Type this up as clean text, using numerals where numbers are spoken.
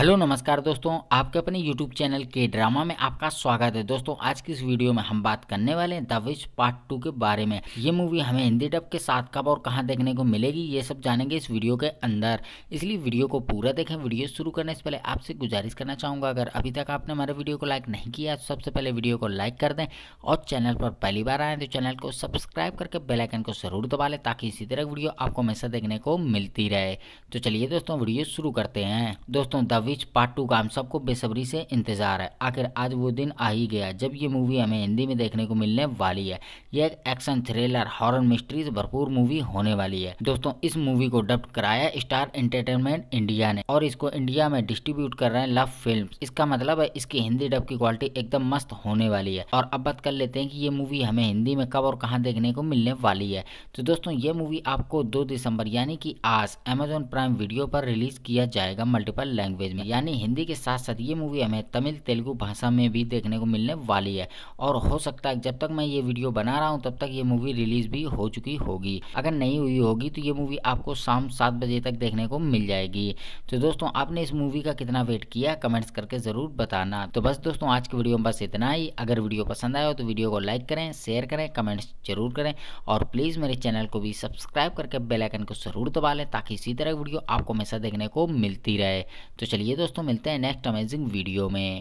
Hello नमस्कार दोस्तों, आपके अपने यूट्यूब चैनल के ड्रामा में आपका स्वागत है। दोस्तों आज की इस वीडियो में हम बात करने वाले हैं द विच पार्ट 2 के बारे में। ये मूवी हमें हिंदी डब के साथ कब और कहां देखने को मिलेगी ये सब जानेंगे इस वीडियो के अंदर, इसलिए वीडियो को पूरा देखें। वीडियो शुरू करने से पहले आपसे गुजारिश करना चाहूँगा, अगर अभी तक आपने हमारे वीडियो को लाइक नहीं किया तो सबसे पहले वीडियो को लाइक कर दें, और चैनल पर पहली बार आएँ तो चैनल को सब्सक्राइब करके बेल आइकन को जरूर दबा लें ताकि इसी तरह वीडियो आपको हमेशा देखने को मिलती रहे। तो चलिए दोस्तों वीडियो शुरू करते हैं। दोस्तों द विच पार्ट 2 का हम सबको बेसब्री से इंतजार है। आखिर आज वो दिन आ ही गया जब ये मूवी हमें हिंदी में देखने को मिलने वाली है। यह एक एक्शन थ्रिलर हॉरर मिस्ट्री से भरपूर मूवी होने वाली है। दोस्तों इस मूवी को डब्ड कराया स्टार एंटरटेनमेंट इंडिया ने और इसको इंडिया में डिस्ट्रीब्यूट कर रहे हैं लव फिल्म। इसका मतलब है इसकी हिंदी डब की क्वालिटी एकदम मस्त होने वाली है। और अब बात कर लेते हैं कि ये मूवी हमें हिंदी में कब और कहाँ देखने को मिलने वाली है। तो दोस्तों ये मूवी आपको 2 दिसंबर यानी कि आज अमेजॉन प्राइम वीडियो पर रिलीज किया जाएगा मल्टीपल लैंग्वेज में, यानी हिंदी के साथ साथ ये मूवी हमें तमिल तेलुगु भाषा में भी देखने को मिलने वाली है। और हो सकता है जब तक मैं ये वीडियो बना रहा हूँ तब तक ये मूवी रिलीज भी हो चुकी होगी, अगर नहीं हुई होगी तो ये मूवी आपको शाम 7 बजे तक देखने को मिल जाएगी। तो दोस्तों आपने इस मूवी का कितना वेट किया कमेंट्स करके ज़रूर बताना। तो बस दोस्तों आज की वीडियो में बस इतना ही। अगर वीडियो पसंद आया हो तो वीडियो को लाइक करें, शेयर करें, कमेंट्स जरूर करें, और प्लीज़ मेरे चैनल को भी सब्सक्राइब करके बेल आइकन को ज़रूर दबा लें ताकि इसी तरह वीडियो आपको हमेशा देखने को मिलती रहे। तो चलिए दोस्तों मिलते हैं नेक्स्ट अमेजिंग वीडियो में।